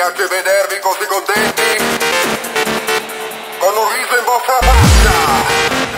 piace vedervi così contenti, con un riso in vostra faccia.